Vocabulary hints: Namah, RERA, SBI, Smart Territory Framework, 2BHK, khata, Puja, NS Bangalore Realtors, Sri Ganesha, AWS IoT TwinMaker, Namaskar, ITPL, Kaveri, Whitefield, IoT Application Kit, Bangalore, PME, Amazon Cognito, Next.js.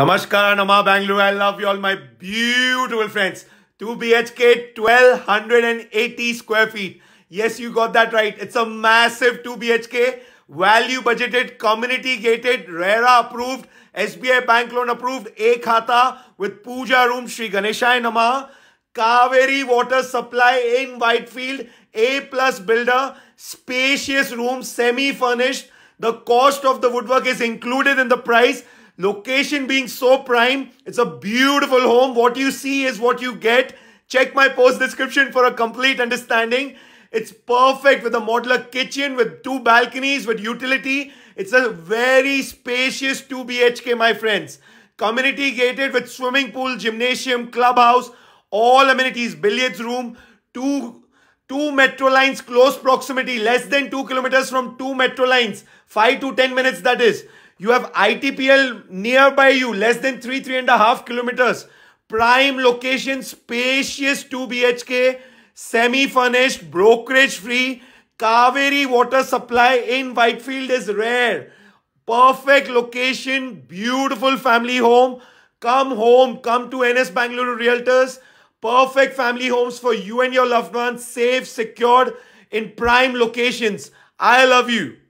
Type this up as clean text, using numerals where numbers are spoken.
Namaskar, Namah, Bangalore. I love you all, my beautiful friends. 2BHK, 1280 square feet. Yes, you got that right. It's a massive 2BHK, value budgeted, community gated, RERA approved, SBI bank loan approved, a khata with Puja room, Sri Ganesha and Namah, Kaveri water supply in Whitefield, A plus builder, spacious room, semi-furnished. The cost of the woodwork is included in the price. Location being so prime, it's a beautiful home. What you see is what you get. Check my post description for a complete understanding. It's perfect with a modular kitchen, with 2 balconies, with utility. It's a very spacious 2BHK, my friends. Community gated with swimming pool, gymnasium, clubhouse, all amenities, billiards room, 2 metro lines, close proximity, less than 2 kilometers from 2 metro lines, 5 to 10 minutes that is. You have ITPL nearby you, less than 3.5 kilometers. Prime location, spacious 2BHK, semi-furnished, brokerage-free. Kaveri water supply in Whitefield is rare. Perfect location, beautiful family home. Come home, come to NS Bangalore Realtors. Perfect family homes for you and your loved ones, safe, secured, in prime locations. I love you.